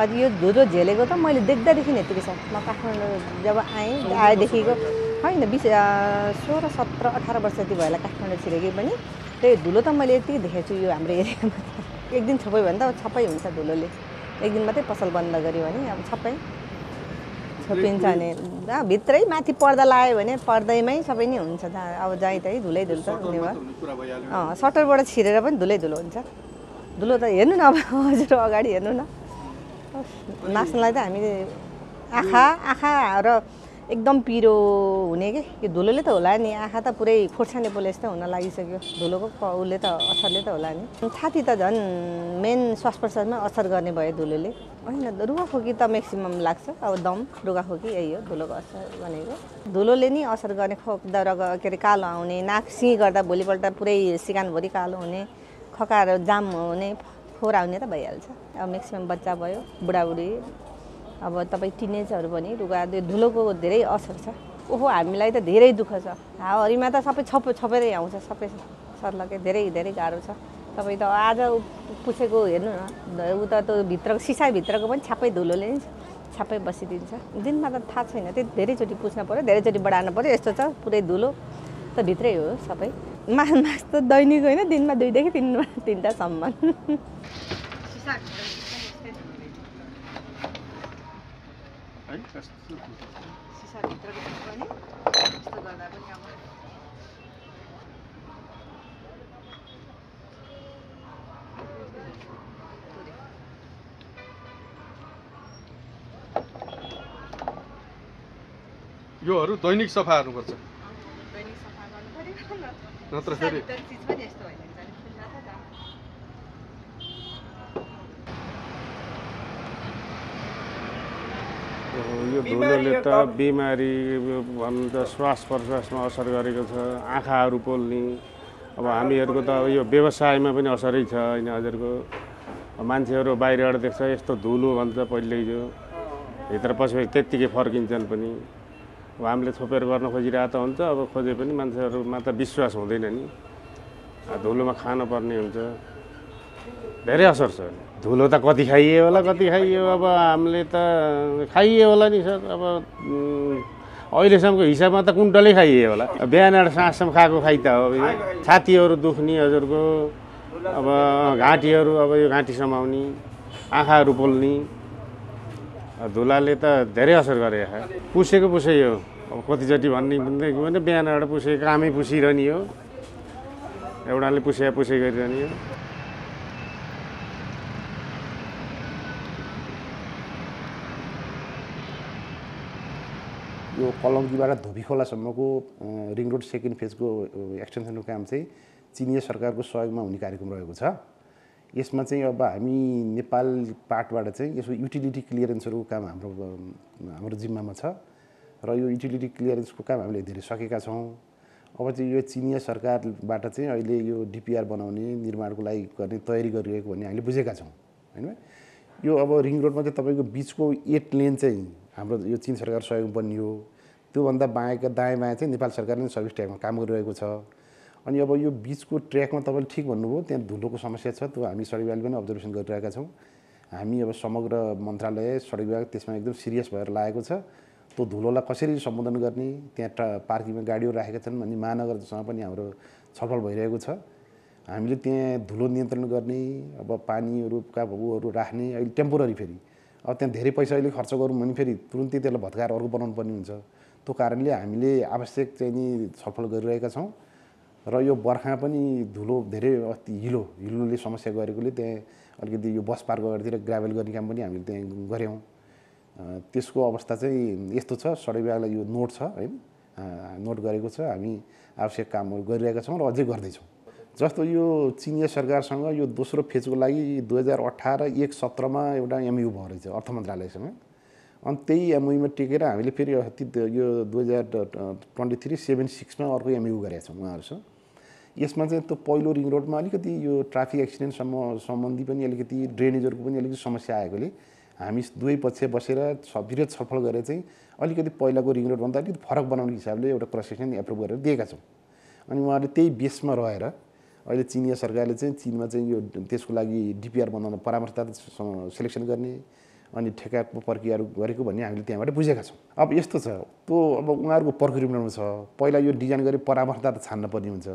और यो धुलो झेलेको त मैले देख्दादेखि नै त्यति छ म काठमाडौँ जब आएँ आएदेखिको हैन 16 17 18 वर्षति भयो होला काठमाडौँ छिरेकै पनि त्यही धुलो त मैले यति देखेको छु यो हाम्रो एरियामा एक दिन छपाई भन्दा छपाई हुन्छ धुलोले एक दिन मात्रै पसल बन्द गर्यो भने अब छपाई छपिन्छ नि भित्रै माथि पर्दा लायो भने पर्दैमै सबै नै हुन्छ अब जाइ तै धुलै धुल छ सटरबाट छिरेर पनि धुलै धुलो हुन्छ धुलो त हेर्नु न अब हजुर अगाडि हेर्नु न नाच्नलाई त हामीले आँखा आँखा र एकदम पिरो हुने के यो धुलोले त होला नि आँखा त पुरै खोर्सानी पोले जस्तो हुन लागिसक्यो धुलोको उसले त असरले त होला नि छाती त झन् मेन श्वास प्रश्वासमा असर गर्ने भयो धुलोले होइन रुगाखोकी त म्याक्सिमम लाग्छ अब दम रुगाखोकी यही हो धुलोको असर भनेको धुलोले नि असर गर्ने खोक के अरे कालो आउने नाक सिँही गर्दा भोलिपल्ट पुरै सिकानभरि कालो हुने खकाएर जाम हुने फोरा हुने त भइहाल्छ अब म्याक्सिमम बच्चा भयो बुढाबुढी अब तपाई टिनेजहरु पनि रुगा धुलोको धेरै असर छ ओहो हामीलाई त धेरै दुःख छ हावाहरीमा त सबै छपेरै आउँछ सबै सर्लकै धेरै धेरै गाह्रो छ तपाई त आज पुछेको हेर्नु न उता त भित्रको सिसाभित्रको पनि छापै धुलोले छापै बसिदिन्छ दिनमा त थाहा छैन त्यो धेरैचोटी पुछ्न पर्यो धेरैचोटी बढाउन पर्यो यस्तो छ पुरै धुलो त भित्रै हो सबै मास त दैनिक होइन दिनमा 2 देखि 3 तिनटा सम्म योहरु दैनिक सफा गर्नुपर्छ नत्र फेरि यो धुलोले त बिमारी भन्नु त श्वास प्रश्वासमा असर गरेको छ आँखाहरू पोल्ने अब हामीहरूको त यो व्यवसायमा पनि असरै छ हैन हजुरको मान्छेहरू बाहिरबाट देख्छ यस्तो धुलो भन्छ पहिल्यै जो भित्र पस्यो त्यतिकै फर्किन्छन् पनि अब हामीले छोपेर गर्न खोजिरहेको त हुन्छ अब खोजे पनि मान्छेहरूमा त विश्वास हुँदैन नि धुलोमा खानुपर्ने हुन्छ धेरै असर छ धुलो त कति खाइए होला कति खाइयो अब हामीले त खाइए होला नि सर अब अहिलेसम्मको हिसाबमा त कुन्टलै खाइए होला बिहान र साँझसम्म खाएको खाइ त हो छातीहरू दुख्ने हजुरको अब घाँटीहरू अब यो घाँटी समाउने आँखाहरू पोल्ने धुलाले त धेरै असर गरे पुसेको पुसै हो अब कतिचोटि भन्ने पनि बिहानबाट पुसे कामै पुसिरहने हो एउटाले पुसे गरिरहने हो यो कलङ्कीबाट धोबीखोलासम्मको रिङ रोड 2nd फेजको एक्सटेन्सनको काम चाहिँ चिनिया सरकारको सहयोगमा हुने कार्यक्रम रहेको छ यसमा चाहिँ अब हामी नेपाल पार्टबाट चाहिँ यसको युटिलिटी क्लियरेन्सहरूको काम हाम्रो जिम्मामा छ र यो युटिलिटी क्लियरेन्सको काम हामीले धेरै सकेका छौँ अब चाहिँ यो चिनिया सरकारबाट चाहिँ अहिले यो डिपिआर बनाउने निर्माणको लागि गर्ने तयारी गरिरहेको भन्ने हामीले बुझेका छौँ हैन यो अब रिङ रोडमा चाहिँ तपाईको बीचको 8 लेन चाहिँ हाम्रो यो चीन सरकार सहयोग बनियो त्योभन्दा बाहेकका दायाँ चाहिँ नेपाल सरकारले नै सर्भिस ट्र्याकमा काम गरिरहेको छ अनि अब यो बीचको ट्र्याकमा तपाईले ठिक भन्नुभयो त्यहाँ धुलोको समस्या छ त्यो हामी सडक विभागले पनि अब्जर्भेसन गरिरहेका छौँ हामी अब समग्र मन्त्रालय सडक विभाग त्यसमा एकदम सिरियस भएर लागेको छ त्यो धुलोलाई कसरी सम्बोधन गर्ने त्यहाँ पार्किङमा गाडीहरू राखेका छन् अनि महानगरसँग पनि हाम्रो छलफल भइरहेको छ हामीले त्यहाँ धुलो नियन्त्रण गर्ने अब पानीहरूका भूहरू राख्ने अहिले टेम्पोररी फेरि अब त्यहाँ धेरै पैसा अहिले खर्च गरौँ भने फेरि तुरुन्तै त्यसलाई भत्काएर अर्को बनाउनु पर्ने हुन्छ त्यो कारणले हामीले आवश्यक चाहिँ नि छलफल गरिरहेका छौँ र यो बर्खा पनि धुलो धेरै अति हिलोले समस्या गरेकोले त्यहाँ अलिकति यो बस पार्कहरूतिर ग्राभेल गर्ने काम पनि हामीले त्यहाँ गऱ्यौँ त्यसको अवस्था चाहिँ यस्तो छ सडक विभागलाई यो नोट छ हैन नोट गरेको छ हामी आवश्यक कामहरू गरिरहेका छौँ र अझै गर्दैछौँ जस्तो यो चिनिया सरकारसँग यो दोस्रो फेजको लागि 2018-1 सत्रमा एउटा एमयु भयो रहेछ अर्थ मन्त्रालयसँग अनि त्यही एमयुमा टेकेर हामीले फेरि यो 2023-76मा अर्को एमयु गरेका छौँ उहाँहरूसँग यसमा चाहिँ त्यो पहिलो रिङ रोडमा अलिकति यो ट्राफिक एक्सिडेन्टसम्म सम्बन्धी पनि अलिकति ड्रेनेजहरूको पनि अलिकति समस्या आएकोले हामी दुवै पक्ष बसेर विरोध छलफल गरेर चाहिँ अलिकति पहिलाको रिङ रोडभन्दा अलिकति फरक बनाउने हिसाबले एउटा क्रस सेक्सन एप्रुभ गरेर दिएका छौँ अनि उहाँहरूले त्यही बेसमा रहेर अहिले चिनिया सरकारले चाहिँ चीनमा चाहिँ यो त्यसको लागि डिपिआर बनाउन परामर्शदाता सेलेक्सन गर्ने अनि ठेकाको प्रक्रियाहरु गरेको भन्ने हामीले त्यहाँबाट बुझेका छौं। अब यस्तो छ त्यो अब उहाँहरुको प्रक्रियामा छ पहिला यो डिजाइन गरी परामर्शदाता छान्न पर्ने हुन्छ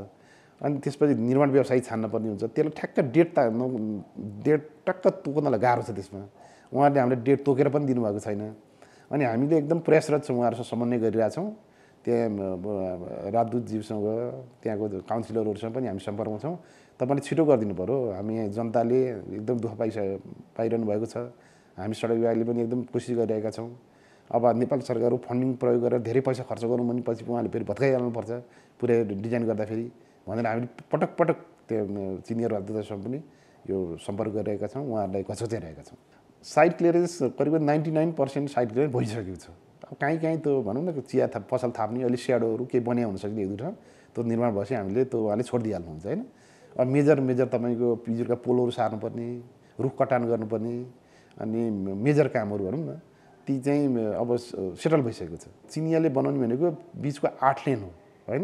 अनि त्यसपछि निर्माण व्यवसायी छान्न पर्ने हुन्छ त्यसलाई ठ्याक्क डेट टक्क तोक्नलाई गाह्रो छ त्यसमा उहाँले हामीले डेट तोकेर पनि दिनु भएको छैन अनि हामीले एकदम प्रयासरत छौं उहाँहरुसँग समन्वय गरिरहेका छौं त्यहाँ राजदूत जीवसँग त्यहाँको काउन्सिलरहरुसँग पनि हामी सम्पर्कमा छौं तपाईले छिटो गरिदिनु पर्यो हामी जनताले एकदम दुःख पाइरहनु भएको छ हामी सडक विभागले पनि एकदम कोसिस गरिरहेका छौं अब नेपाल सरकारको फन्डिङ प्रयोग गरेर धेरै पैसा खर्च गर्नु भने पछि उहाँले फेरि भत्काइहाल्नु पर्छ पुरै डिजाइन गर्दा फेरि भनेर हामीले पटक पटक सिनियर राजदूतसँग पनि यो सम्पर्क गरिरहेका छौं उहाँहरूलाई कचोच्याइरहेका छौं साइट क्लियरेन्स करिब 99% साइट क्लियरेन्स भइसकेको छ अब कहीँ त्यो भनौं न चिया फसल थाप्ने अलि स्याडोहरु के बन्या हुन सक्ने एकदुर त्यो निर्माण भएपछि हामीले त्यो उहाँले छोडिदिहाल्नु हुन्छ हैन अब मेजर मेजर तपाईको पिजुरका पोलहरु सार्नु पर्ने रुख कटान गर्नु पर्ने अनि मेजर कामहरु भनौं न ती चाहिँ अब सेटल भइसकेको छ चिनियाले बनाउने भनेको बीचको 8 लेन हो हैन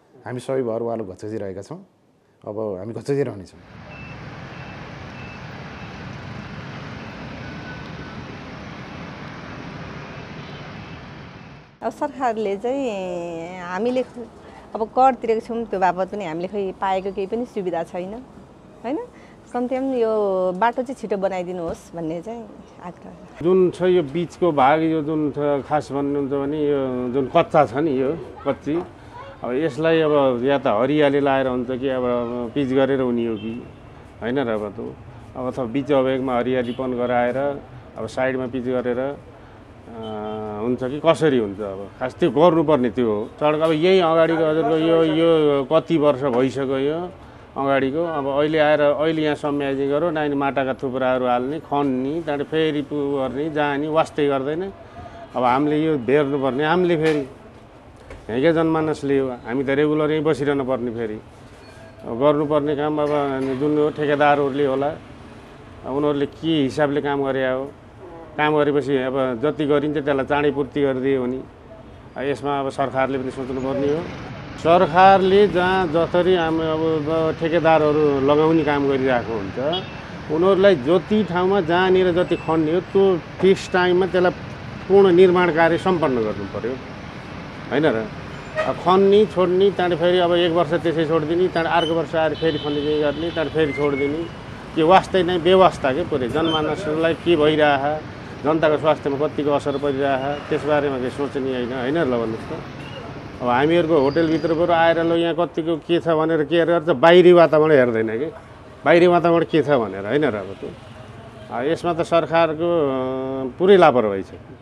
हामी सबै भएर उहाँहरुलाई घचजिरहेका छौं अब हामी घचजिरहने छौं अब सरकारले चाहिँ हामीले अब कर तिरेको छौं त्यो बाबत पनि हामीले खै पाएको केही पनि सुविधा छैन हैन कम्तिम यो बाटो चाहिँ छिटो बनाइदिनुहोस् भन्ने चाहिँ आग्रह जुन छ यो बीचको भाग यो जुन खास भन्नुहुन्छ भने यो जुन कच्चा छ नि यो कच्ची अब यसलाई अब या त हरियाली लाएर हुन्छ कि अब पिच गरेर हुने हो कि हैन र अब त्यो अब त बीच अवयवमा हरियालीपन गराएर अब साइडमा पिच गरेर हुन्छ कि कसरी हुन्छ अब खास त्यो गर्नुपर्ने त्यो हो सडक अब यही अगाडीको हजुरको यो यो कति वर्ष भइसक्यो यो अगाडीको अब अहिले आएर अहिले यहाँ सम्याइजिङ गरौ नानी माटाका थुप्राहरू हाल्ने खन्ने त्यहाँबाट फेरि पु गर्ने जाने वास्तै गर्दैन अब हामीले यो भेर्नुपर्ने हामीले फेरि यहाँकै जनमानसले हो हामी त रेगुलर यहीँ बसिरहनु पर्ने फेरि गर्नुपर्ने काम अब जुन ठेकेदारहरूले होला उनीहरूले के हिसाबले काम गरे हो काम गरेपछि अब जति गरिन्छ त्यसलाई चाँडै पूर्ति गरिदियो भने यसमा अब सरकारले पनि सोच्नुपर्ने हो सरकारले जहाँ जसरी हामी अब ठेकेदारहरू लगाउने काम गरिरहेको हुन्छ उनीहरूलाई जति ठाउँमा जहाँनिर जति खन्ने हो त्यो फिक्स टाइममा त्यसलाई पूर्ण निर्माण कार्य सम्पन्न गर्नु पर्यो हैन र खन्ने छोड्ने त्यहाँबाट फेरि अब एक वर्ष त्यसै छोड्दिने त्यहाँबाट अर्को वर्ष आएर फेरि खन्ने गर्ने त्यहाँबाट फेरि छोड्दिने के वास्तै नै व्यवस्था के पुरै जनमानसलाई के भइराहा जनताको स्वास्थ्यमा कतिको असर परिराहा त्यसबारेमा के सोच्ने हैन हैन ल भन्नुस् त अब हामीहरुको होटलभित्रबाट आएर ल यहाँ कतिको के छ भनेर के गर्छ बाहिरी वातावरण हेर्दैन के बाहिरी वातावरण के छ भनेर हैन र अब त्यो यसमा त सरकारको पुरै लापरवाही छ।